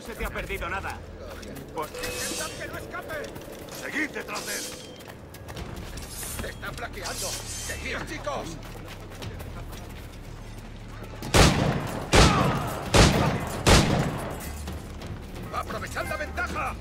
no se te ha perdido nada. ¡Intentan que no escape! ¡Seguid detrás de él! ¡Te están bloqueando! ¡Seguid, chicos! ¡Aprovechad la ventaja!